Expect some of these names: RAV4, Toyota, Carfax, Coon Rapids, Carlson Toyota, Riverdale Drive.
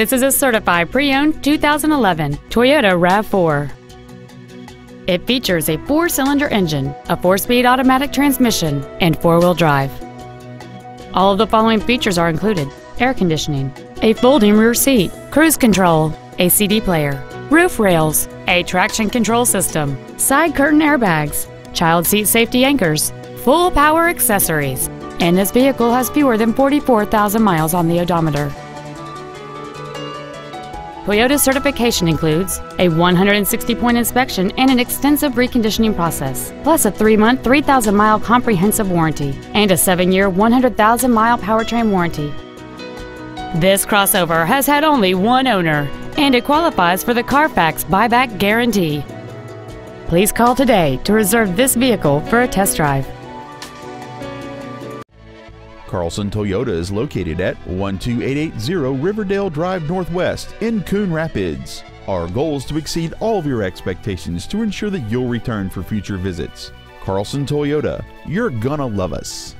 This is a certified pre-owned 2011 Toyota RAV4. It features a 4-cylinder engine, a 4-speed automatic transmission, and 4-wheel drive. All of the following features are included: air conditioning, a folding rear seat, cruise control, a CD player, roof rails, a traction control system, side curtain airbags, child seat safety anchors, full power accessories, and this vehicle has fewer than 44,000 miles on the odometer. Toyota's certification includes a 160-point inspection and an extensive reconditioning process, plus a 3-month, 3,000-mile comprehensive warranty and a 7-year, 100,000-mile powertrain warranty. This crossover has had only one owner, and it qualifies for the Carfax buyback guarantee. Please call today to reserve this vehicle for a test drive. Carlson Toyota is located at 12880 Riverdale Drive Northwest in Coon Rapids. Our goal is to exceed all of your expectations to ensure that you'll return for future visits. Carlson Toyota, you're gonna love us.